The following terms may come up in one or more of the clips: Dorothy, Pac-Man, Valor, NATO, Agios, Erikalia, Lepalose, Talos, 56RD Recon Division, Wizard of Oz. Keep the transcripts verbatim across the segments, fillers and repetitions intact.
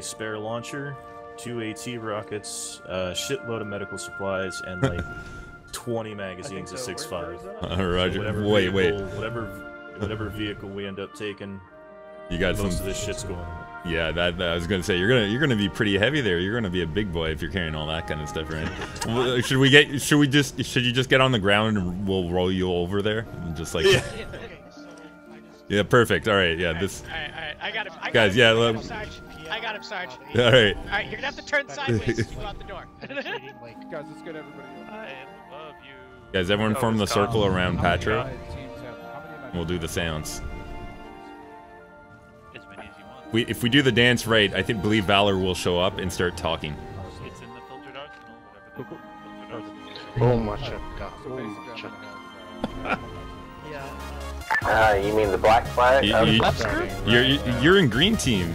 a spare launcher, two AT rockets, a shitload of medical supplies, and like twenty magazines of six five. Uh, Roger. So wait, vehicle, wait. Whatever, whatever vehicle we end up taking, you got most some... of this shit's going on. Yeah, that, that I was gonna say you're gonna you're gonna be pretty heavy there. You're gonna be a big boy if you're carrying all that kind of stuff around. Should we get? Should we just? Should you just get on the ground and we'll roll you over there? And just like. Yeah. Yeah, perfect. All right, yeah, this. All right, all right. I got him. I Guys, got him. yeah, I got him, Sarge. I got him, Sarge. All right. All right, you're gonna have to turn sideways to go out the door. Guys, let's get everybody. I love you. Guys, everyone form the circle around Patra. We'll do the seance. We, if we do the dance right, I think believe Valor will show up and start talking. It's in the filtered arsenal, whatever the filtered arsenal. Oh my chaka, oh my chaka. Ah, uh, you mean the black flag? You, you, you're, you're, you're in green team.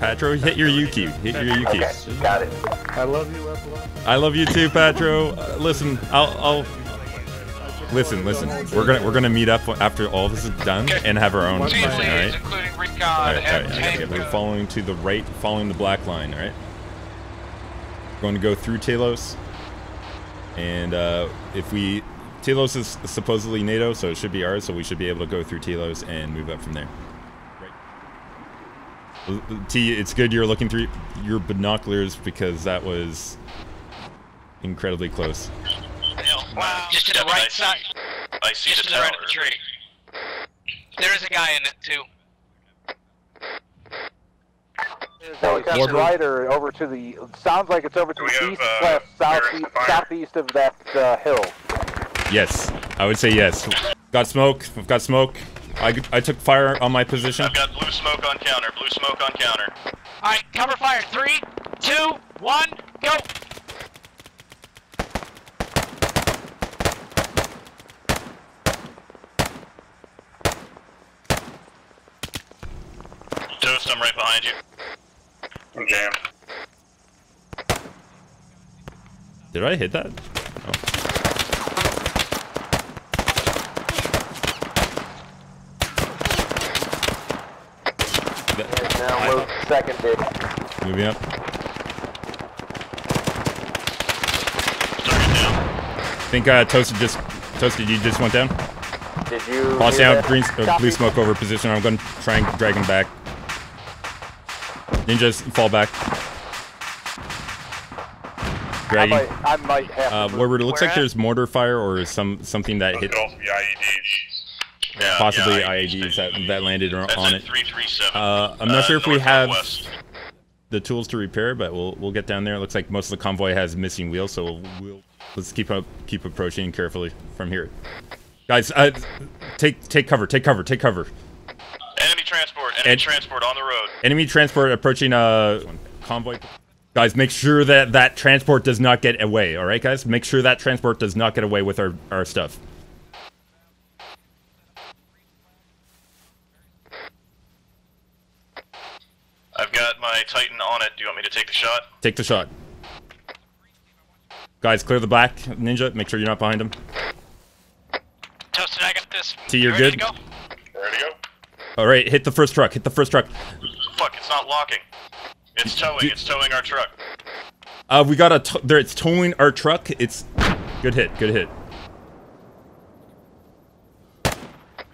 Patro, hit your Yuki. Hit your Yuki. Okay, got it. I love you, Evelyn. I love you too, Patro. Uh, listen, I'll... I'll Listen, listen. We're gonna we're gonna meet up after all this is done and have our own all right? Including recon, all right, all right, okay. We're following to the right, following the black line. All right. We're going to go through Talos, and uh, if we Talos is supposedly NATO, so it should be ours. So we should be able to go through Talos and move up from there. Right. T, it's good you're looking through your binoculars because that was incredibly close. Wow, just to the right side. I see the tower. Right of the tree. There is a guy in it too. Is that guy to the right or over to the? Sounds like it's over to the east, west, southeast, southeast of that uh, hill. Yes, I would say yes. Got smoke. I've got smoke. I I took fire on my position. I've got blue smoke on counter. Blue smoke on counter. All right, cover fire. Three, two, one, go. I'm right behind you. I'm jammed. Did I hit that? Oh. That now load second big. Moving up. I think uh, Toasted just Toasted you just went down. Did you Lost out green uh, blue smoke over position. I'm gonna try and drag him back. Ninjas, fall back. Dragging. I might, I might have uh, to Warbird, it looks Where like at? there's mortar fire or some something that hit. Yeah, possibly yeah, I E Ds that, that landed That's on it. three three seven. Uh, I'm not uh, sure if we have west. the tools to repair, but we'll we'll get down there. It looks like most of the convoy has missing wheels, so we'll, we'll let's keep up, keep approaching carefully from here, guys. Uh, take take cover, take cover, take cover. Enemy transport, enemy Ed, transport on the road. Enemy transport approaching a uh, convoy. Guys, make sure that that transport does not get away, all right, guys? Make sure that transport does not get away with our, our stuff. I've got my Titan on it. Do you want me to take the shot? Take the shot. Guys, clear the back. Ninja, make sure you're not behind him. Toasted, I got this. T, you're good? Ready to go? Ready to go? All right, hit the first truck. Hit the first truck. Fuck! It's not locking. It's towing. Dude. It's towing our truck. Uh, we got a t there. It's towing our truck. It's good hit. Good hit.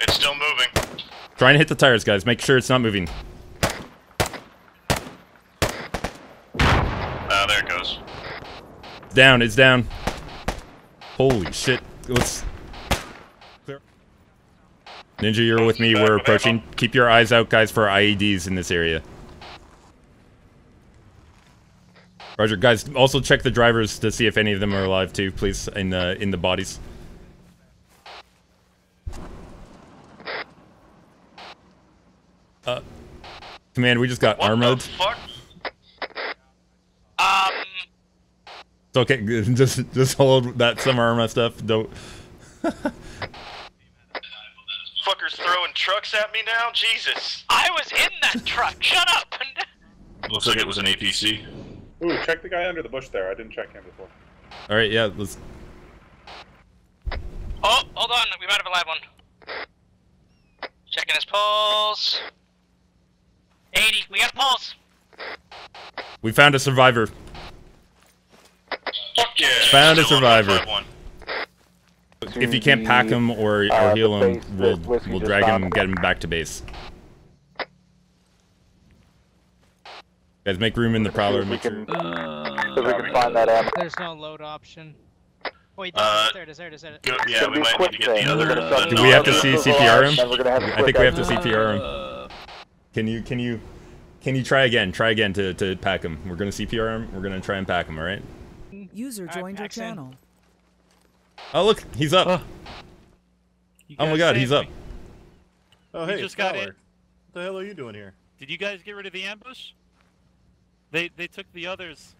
It's still moving. Trying to hit the tires, guys. Make sure it's not moving. Ah, uh, there it goes. Down. It's down. Holy shit! Let's. Ninja, you're with me. We're approaching. Keep your eyes out, guys, for I E Ds in this area. Roger, guys. Also check the drivers to see if any of them are alive too, please. In the in the bodies. Uh, command, we just got armored. What the fuck? Um. It's okay. Just just hold that some armor stuff. Don't. Fuckers throwing trucks at me now? Jesus. I was in that truck. Shut up. Looks like it was an A P C. Ooh, check the guy under the bush there. I didn't check him before. All right, yeah, let's... Oh, hold on. We might have a live one. Checking his pulse. eighty. We got pulse. We found a survivor. Fuck yeah. Found a survivor. If you can't pack him or, or uh, heal him, we'll, we'll drag him and get him back to base. Guys, make room in the prowler. Make sure. Uh, so we can find that ammo. There's no load option. Wait, uh, there, there, there, there. Go, yeah, we might need to get the other. Uh, do we have to see C P R him? I think we have to C P R him. Can you, can you, can you try again? Try again to to pack him. We're gonna C P R him. We're gonna try and pack him. All right. User joined your channel. Oh look, he's up. Oh my God, he's up. Oh hey, just got in. What the hell are you doing here? Did you guys get rid of the ambush? They they took the others.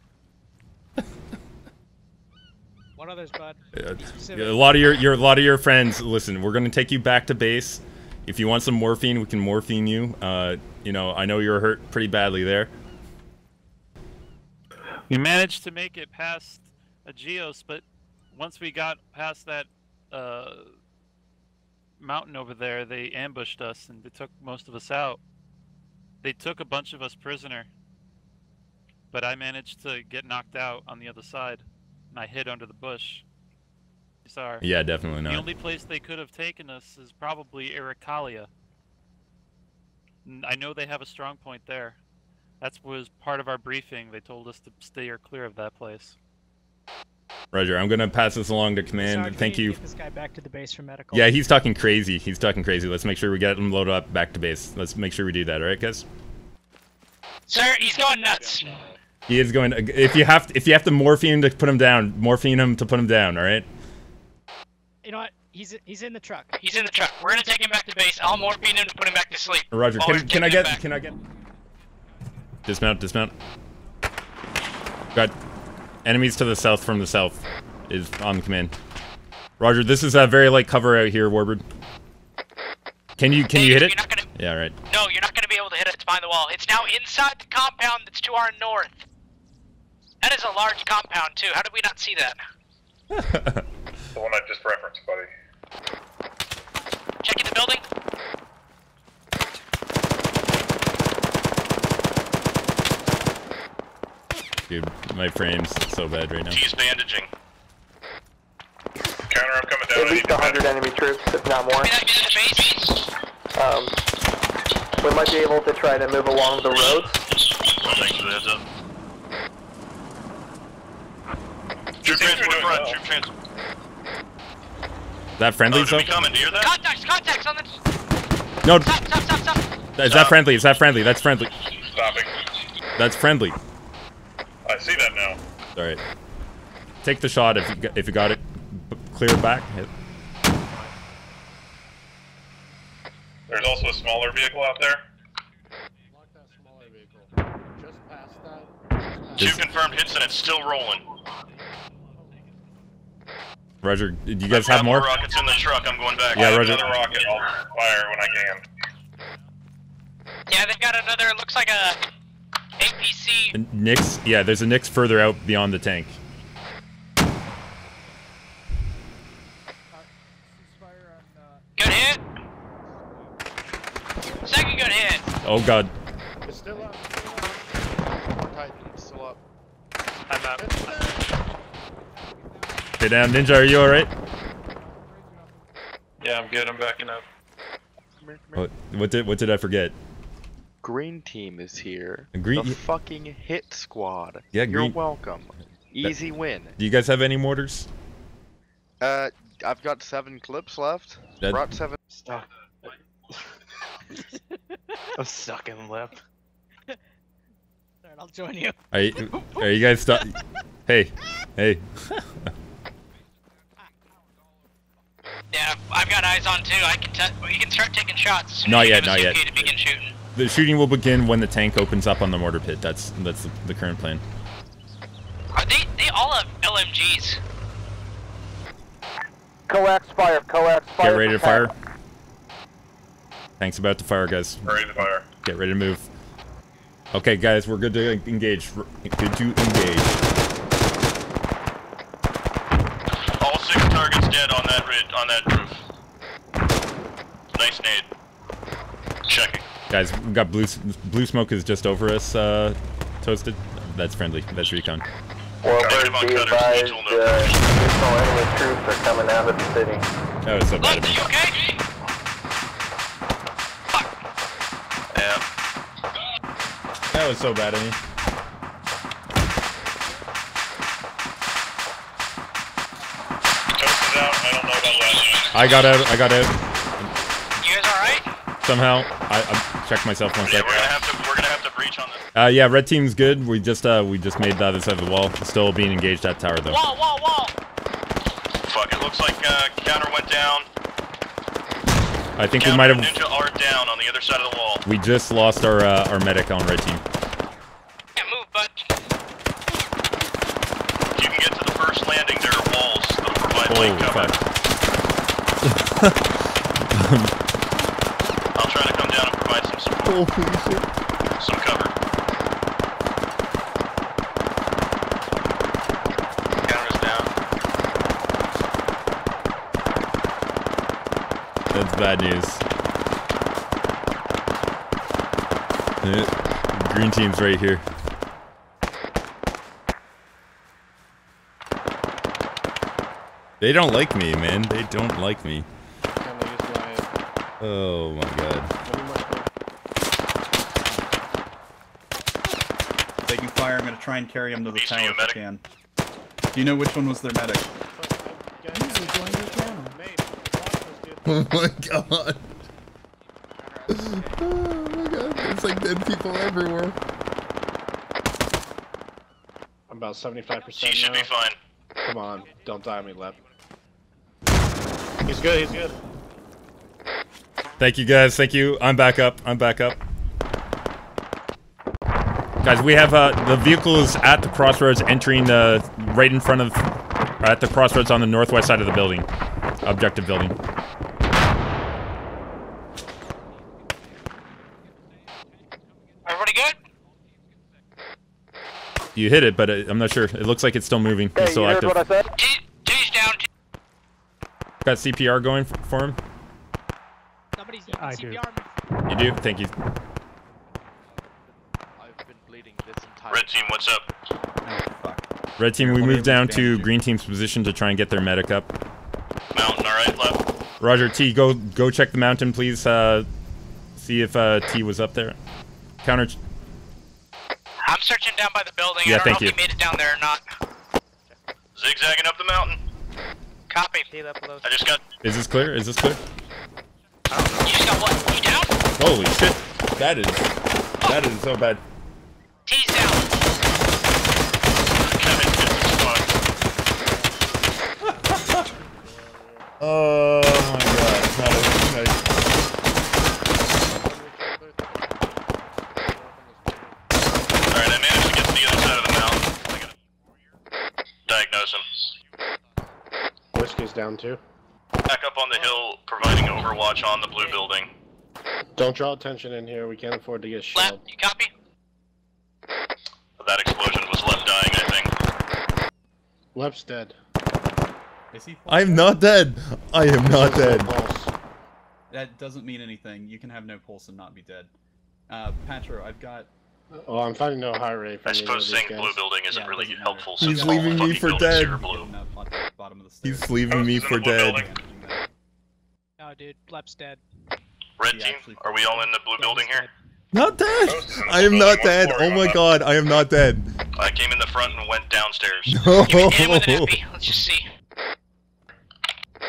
What others, bud? Yeah, a lot of your your a lot of your friends. Listen, we're gonna take you back to base. If you want some morphine, we can morphine you. Uh, you know, I know you're hurt pretty badly there. We managed to make it past Agios, but once we got past that uh, mountain over there, they ambushed us and they took most of us out. They took a bunch of us prisoner. But I managed to get knocked out on the other side, and I hid under the bush. Sorry. Yeah, definitely not. The only place they could have taken us is probably Erikalia. I know they have a strong point there. That was part of our briefing. They told us to stay or clear of that place. Roger, I'm gonna pass this along to command. Sorry, Thank you. Get this guy back to the base for medical. Yeah, he's talking crazy. He's talking crazy. Let's make sure we get him loaded up back to base. Let's make sure we do that. All right, guys. Sir, he's going nuts. He is going. To, if you have, to, if you have to morphine to put him down, morphine him to put him down. All right. You know what? He's he's in the truck. He's in the truck. We're gonna take him back to base. I'll morphine him to put him back to sleep. Roger. Can, can I get? Back. Can I get? Dismount. Dismount. Got enemies to the south from the south. Is on command. Roger. This is a very light cover out here, Warbird. Can you can hey, you hit it? Gonna, yeah. All right. No, you're not gonna be able to hit it. It's behind the wall. It's now inside the compound that's to our north. That is a large compound too. How did we not see that? The one I just referenced, buddy. Checking the building. Dude, my frame's so bad right now. He's bandaging. Counter, I'm coming down. At least one hundred enemy troops, if not more. Um, we might be able to try to move along the road. Well, thanks for the heads up. Troop transport front, troop transport. Is that friendly? Oh, so? Coming, do you hear that? Contacts, contacts on the... No. Stop, stop, stop, stop. Is stop. that friendly? Is that friendly? That's friendly. Stopping. That's friendly. I see that now. All right. Take the shot if you got, if you got it. Clear it back. Hit. There's also a smaller vehicle out there. Lock that smaller vehicle. Just past that. Two confirmed hits and it's still rolling. Roger, do you guys have more? Rockets in the truck. I'm going back. Yeah, I have Roger. Another rocket. I'll fire when I can. Yeah, they've got another. It looks like a A P C. Nix. Yeah, there's a Nix further out beyond the tank. Good hit. Second good hit. Oh God. It's still up. Titan, it's still up. I'm up. Stay down, Ninja. Are you all right? Yeah, I'm good. I'm backing up. Come here, come here. What, what did What did I forget? Green team is here. Green, the fucking hit squad. Yeah, green. You're welcome. Easy that, win. Do you guys have any mortars? Uh, I've got seven clips left. That, Brought seven. Stop. I'm sucking lip. All right, I'll join you. Are you, are you guys stop? Hey, hey. Yeah, I've got eyes on too. I can tell. You can start taking shots. Not yet, not yet. To begin shooting. The shooting will begin when the tank opens up on the mortar pit. That's that's the, the current plan. Are they? They all have L M Gs. Coax fire. Coax fire. Get ready to fire. Tank's about to fire, guys. Ready to fire. Get ready to move. Okay, guys, we're good to engage. Good to engage. Dead on that ridge, on that roof. Nice nade. Checking. Guys, we got blue. Blue smoke is just over us. Uh, toasted. that's friendly. That's recon. Well, first be advised, uh, additional enemy troops are coming out of the city. Oh, it's so bad of me. Okay? Fuck. Yeah. That was so bad of me. Toast is out. I don't know about last night. I got out. I got out. You guys alright? Somehow. I, I checked myself one second. Yeah, we're gonna have to, we're gonna have to breach on this. Uh, yeah, red team's good. We just uh, we just made the other side of the wall. Still being engaged at tower though. Wall, wall, wall. Fuck! It looks like uh, counter went down. I think counter we might have. Ninja are down on the other side of the wall. We just lost our uh, our medic on red team. Can't move, bud. If you can get to the first landing, there are walls that'll provide late cover. I'll try to come down and provide some support. Oh, some cover. Bad news. Yeah. Green team's right here. They don't like me, man. They don't like me. Oh my god. If they can fire, I'm gonna try and carry them to the tower if I can. Do you know which one was their medic? Oh my god. Oh my god, it's like dead people everywhere. I'm about seventy-five percent. He should be fine. Come on, don't die on me, Lep. He's good, he's good. Thank you guys, thank you. I'm back up, I'm back up. Guys, we have, uh, the vehicle is at the crossroads entering the, right in front of, or at the crossroads on the northwest side of the building. Objective building. You hit it, but it, I'm not sure. It looks like it's still moving. Hey, it's still you active. Heard what I said? Two's down. Got C P R going for, for him. Somebody's yeah, I C P R. Do. You do? Thank you. I've been bleeding this entire Red team, what's up? Oh, fuck. Red team, we moved move down to green team's position to try and get their medic up. Mountain, all right, left. Roger, T, go go check the mountain, please. Uh, see if uh, T was up there. Counter. I'm searching down by the building. Yeah, I don't know if you made it down there or not. Zigzagging up the mountain. Copy. I just got. Is this clear? Is this clear? I don't know. You just got what? You down? Holy shit! That is. Oh. That is so bad. T's down. Oh my god! It's not over. It's not over. Whiskey's down too. Back up on the hill, providing overwatch on the blue building. Don't draw attention in here, we can't afford to get shelled. Left, you copy? That explosion was Left dying, I think. Left's dead. Is he I am not dead! I am not dead. No, that doesn't mean anything. You can have no pulse and not be dead. Uh, Patro, I've got... Oh, I'm finding no high rate. I suppose saying blue building isn't yeah, really helpful. He's since leaving me for dead. He's leaving me for dead. No, dude, Lep's dead. Red team, are we all in the blue building here? Not dead. I am not dead. Oh my god, I am not dead. I came in the front and went downstairs. No. Let's just see.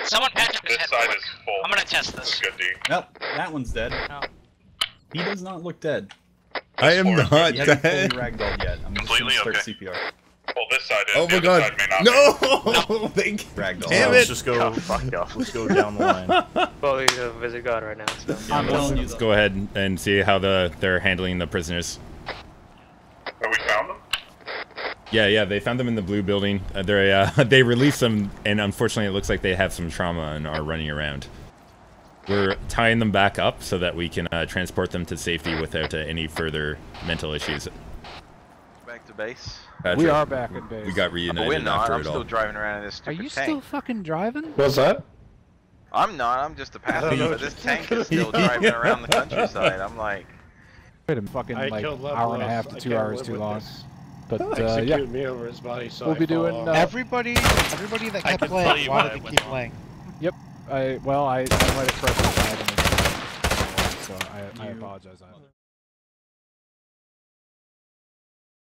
Someone patched his head. I'm gonna test this. Nope, that one's dead. He does not look dead. I am not dead. You haven't fully ragdolled yet. I'm completely okay. C P R. Well, this side is. Oh my god! No! Damn it! Let's just go. Fuck off. Let's go down the line. Well, we go visit God right now. So. Yeah, I'm let's, let's go ahead and see how the they're handling the prisoners. Have we found them? Yeah, yeah. They found them in the blue building. Uh, they uh, they released them, and unfortunately, it looks like they have some trauma and are running around. We're tying them back up so that we can uh, transport them to safety without uh, any further mental issues. Back to base. Patrick, we are back at base. We got reunited. We're not. After I'm it still all. driving around in this stupid tank. Are you tank. still fucking driving? What's that? I'm not. I'm just a passenger. But this tank is still driving around the countryside. I'm like, fucking I like hour and a half to two hours too long. This. But uh, yeah, me over his body, so we'll I be doing uh, everybody. Everybody that kept playing wanted to keep playing. Yep. I well, I, I might have pressed the button, so I, I apologize. I